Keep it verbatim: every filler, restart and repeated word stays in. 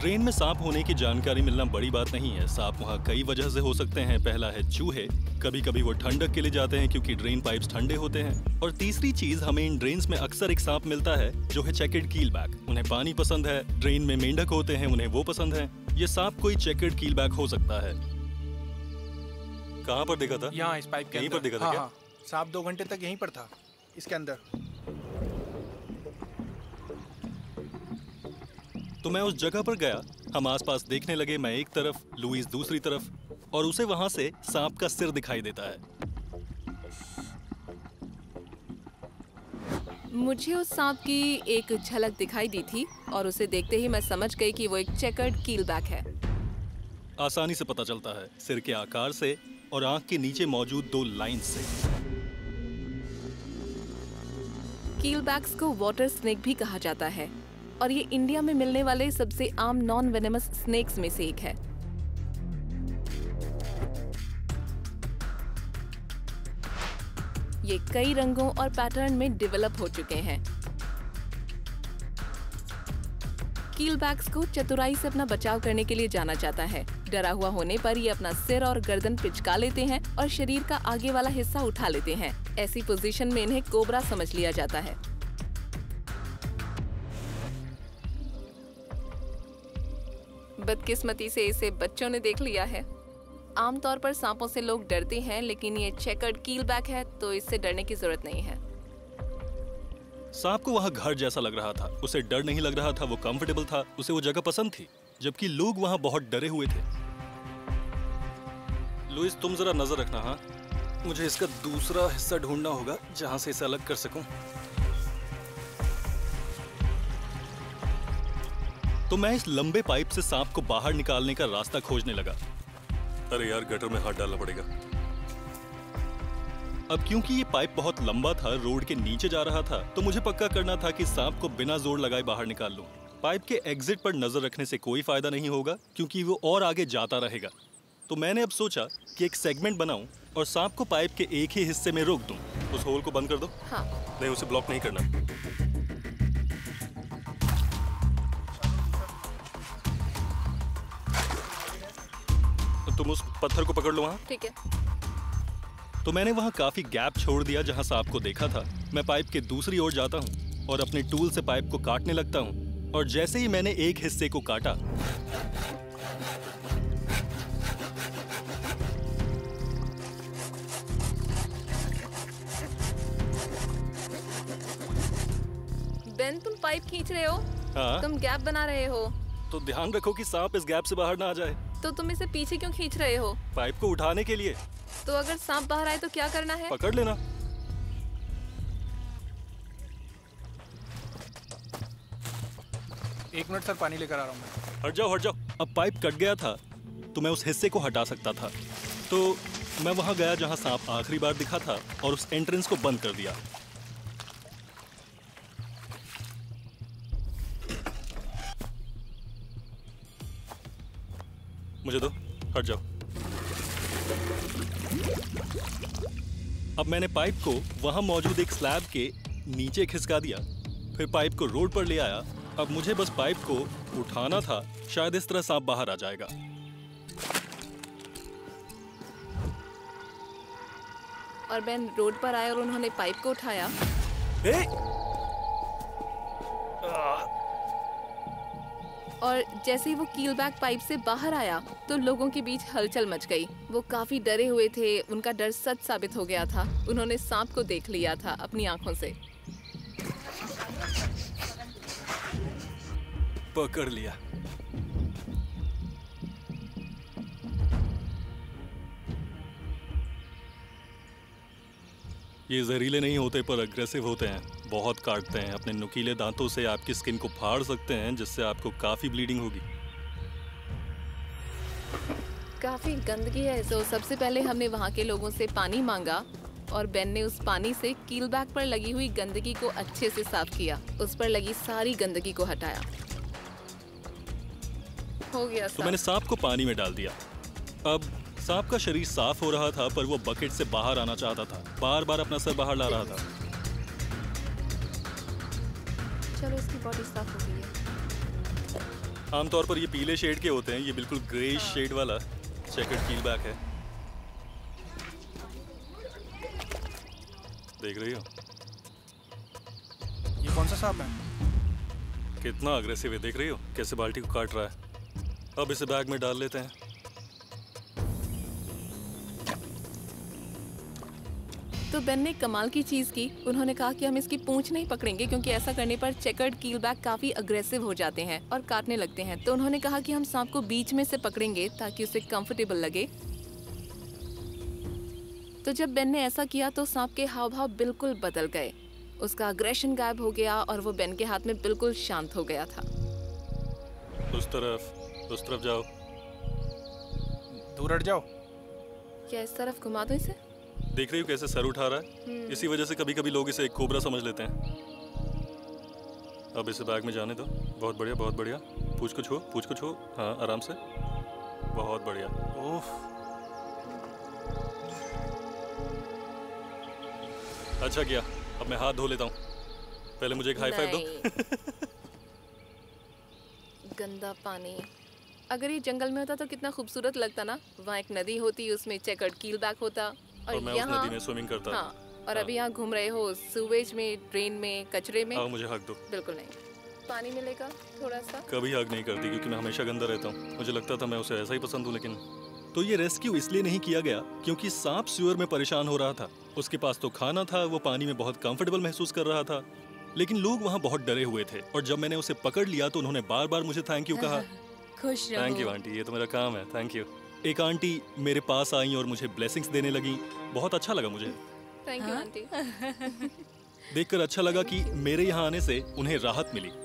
Train में सांप होने की जानकारी मिलना बड़ी बात नहीं है। सांप वहाँ कई वजह से हो सकते हैं। पहला है चूहे, कभी कभी वो ठंडक के लिए जाते हैं क्योंकि ड्रेन पाइप्स ठंडे होते हैं। और तीसरी चीज, हमें इन ड्रेन्स में अक्सर एक सांप मिलता है जो है चेकर्ड कीलबैक। उन्हें पानी पसंद है। ड्रेन में मेंढक होते हैं, उन्हें वो पसंद है। ये सांप कोई चेकर्ड कीलबैक हो सकता है। कहाँ पर देखा था? यहाँ इस पाइप के यहीं पर देखा था। हाँ, सांप दो घंटे तक यहीं पर था, इसके अंदर। तो मैं उस जगह पर गया, हम आसपास देखने लगे। मैं एक तरफ, लुईस दूसरी तरफ, और उसे वहां से सांप का सिर दिखाई देता है। मुझे उस सांप की एक झलक दिखाई दी थी और उसे देखते ही मैं समझ गई कि वो एक चेकर्ड कीलबैक है। आसानी से पता चलता है सिर के आकार से और आंख के नीचे मौजूद दो लाइंस से। कीलबैक्स को वॉटर स्नेक भी कहा जाता है और ये इंडिया में मिलने वाले सबसे आम नॉन वेनेमस स्नेक्स में से एक है। ये कई रंगों और पैटर्न में डेवलप हो चुके हैं। कीलबैक्स को चतुराई से अपना बचाव करने के लिए जाना जाता है। डरा हुआ होने पर ये अपना सिर और गर्दन पिचका लेते हैं और शरीर का आगे वाला हिस्सा उठा लेते हैं। ऐसी पोजीशन में इन्हें कोबरा समझ लिया जाता है। बदकिस्मती से इसे बच्चों ने देख लिया है। आमतौर पर सांपों से लोग डरते हैं, लेकिन ये चेकर्ड कीलबैक है तो इससे डरने की जरूरत नहीं है। सांप को वहाँ घर जैसा लग रहा था। उसे डर नहीं लग रहा था, वो कंफर्टेबल था, उसे वो जगह पसंद थी, जबकि लोग वहाँ बहुत डरे हुए थे। लुईस, तुम जरा नजर रखना। हाँ, मुझे इसका दूसरा हिस्सा ढूंढना होगा जहाँ से इसे अलग कर सकूं। तो मैं इस लंबे पाइप से सांप को बाहर निकालने का रास्ता खोजने लगा। अरे यार, गटर में हाथ डालना पड़ेगा। अब क्योंकि ये पाइप बहुत लंबा था, रोड के नीचे जा रहा था, तो मुझे पक्का करना था कि सांप को बिना जोर लगाए बाहर निकाल लूं। पाइप के एग्जिट पर नजर रखने से कोई फायदा नहीं होगा क्योंकि वो और आगे जाता रहेगा। तो मैंने अब सोचा कि एक सेगमेंट बनाऊं और सांप को पाइप के एक ही हिस्से में रोक दूं। उस होल को बंद कर दो। हाँ। नहीं, उसे ब्लॉक नहीं करना। तुम उस पत्थर को पकड़ लो। वहाँ ठीक है। तो मैंने वहाँ काफी गैप छोड़ दिया जहाँ सांप को देखा था। मैं पाइप के दूसरी ओर जाता हूँ और अपने टूल से पाइप को काटने लगता हूँ। और जैसे ही मैंने एक हिस्से को काटा, बेन तुम पाइप खींच रहे हो। हाँ? तुम गैप बना रहे हो, तो ध्यान रखो कि सांप इस गैप से बाहर ना आ जाए। तो तुम इसे पीछे क्यों खींच रहे हो? पाइप को उठाने के लिए। तो अगर सांप बाहर आए तो क्या करना है? पकड़ लेना। एक मिनट सर, पानी लेकर आ रहा हूँ। हट जाओ, हट जाओ। अब पाइप कट गया था तो मैं उस हिस्से को हटा सकता था। तो मैं वहाँ गया जहाँ सांप आखिरी बार दिखा था और उस एंट्रेंस को बंद कर दिया। मुझे दो। हट जाओ। अब मैंने पाइप को वहां मौजूद एक स्लैब के नीचे खिसका दिया, फिर पाइप को रोड पर ले आया। अब मुझे बस पाइप को उठाना था। शायद इस तरह सांप बाहर आ जाएगा। और बेन रोड पर आया और उन्होंने पाइप को उठाया। ए? आ! और जैसे ही वो कीलबैक पाइप से बाहर आया तो लोगों के बीच हलचल मच गई। वो काफी डरे हुए थे। उनका डर सच साबित हो गया था। उन्होंने सांप को देख लिया था अपनी आंखों से। पकड़ लिया। ये जहरीले नहीं होते पर अग्रेसिव होते हैं। बहुत काटते हैं। अपने नुकीले दांतों से आपकी स्किन को फाड़ सकते हैं, जिससे आपको काफी ब्लीडिंग होगी। काफी गंदगी है। तो सबसे पहले हमने वहाँ के लोगों से पानी मांगा और बेन ने उस पानी से कीलबैक पर लगी हुई गंदगी को अच्छे से साफ किया। उस पर लगी सारी गंदगी को हटाया। हो गया। तो मैंने सांप को पानी में डाल दिया। अब सांप का शरीर साफ हो रहा था, पर वो बकेट से बाहर आना चाहता था। बार बार अपना सर बाहर ला रहा था। चलो, इसकी बॉडी साफ हो गई है। आमतौर पर ये पीले शेड के होते हैं, ये बिल्कुल ग्रे शेड वाला चेकर्ड कीलबैक है। देख रही हो ये कौन सा सांप है, कितना अग्रेसिव है। देख रही हो कैसे बाल्टी को काट रहा है। अब इसे बैग में डाल लेते हैं। तो बेन ने कमाल की चीज़ की, उन्होंने कहा कि हम इसकी पूंछ नहीं पकड़ेंगे क्योंकि ऐसा करने पर चेकर्ड कीलबैक काफ़ी अग्रेसिव हो जाते हैं और काटने लगते हैं। तो उन्होंने कहा कि हम सांप को बीच में से पकड़ेंगे ताकि उसे कंफर्टेबल लगे। तो जब बेन ने ऐसा किया तो सांप के हाव भाव बिल्कुल बदल गए, उसका अग्रेशन गायब हो गया और वो बेन के हाथ में बिल्कुल शांत हो गया था। उस तरफ, उस तरफ जाओ, दूर हट जाओ। क्या इस तरफ घुमा दो इसे। देख रही हो कैसे सर उठा रहा है, इसी वजह से कभी कभी लोग इसे एक कोबरा समझ लेते हैं। अब इसे बैग में जाने दो। बहुत बढ़िया, बहुत बढ़िया। पूछ को छो, पूछ को छो। हाँ, आराम से। बहुत बढ़िया। ओह, अच्छा किया। अब मैं हाथ धो लेता हूँ। पहले मुझे एक हाई फाइव दो। गंदा पानी। अगर ये जंगल में होता तो कितना खूबसूरत लगता ना। वहाँ एक नदी होती, उसमें चेकर्ड कीलबैक होता और, और मैं उस नदी में स्विमिंग करता। हाँ, और हाँ। अभी यहाँ घूम रहे हो सीवेज में, ड्रेन में, कचरे में। आओ मुझे हक दो। बिल्कुल नहीं, पानी मिलेगा थोड़ा सा। कभी हक नहीं करती क्योंकि मैं हमेशा गंदा रहता हूँ। मुझे लगता था मैं उसे ऐसा ही पसंद हूँ, लेकिन तो ये रेस्क्यू इसलिए नहीं किया गया क्योंकि सांप सीवर में परेशान हो रहा था। उसके पास तो खाना था, वो पानी में बहुत कंफर्टेबल महसूस कर रहा था, लेकिन लोग वहाँ बहुत डरे हुए थे। और जब मैंने उसे पकड़ लिया तो उन्होंने बार बार मुझे थैंक यू कहा। खुश रहो। थैंक यू आंटी, ये तो मेरा काम है। Thank you. एक आंटी मेरे पास आई और मुझे ब्लेसिंग्स देने लगी। बहुत अच्छा लगा मुझे। Thank you aunty. देखकर अच्छा लगा कि मेरे यहाँ आने से उन्हें राहत मिली।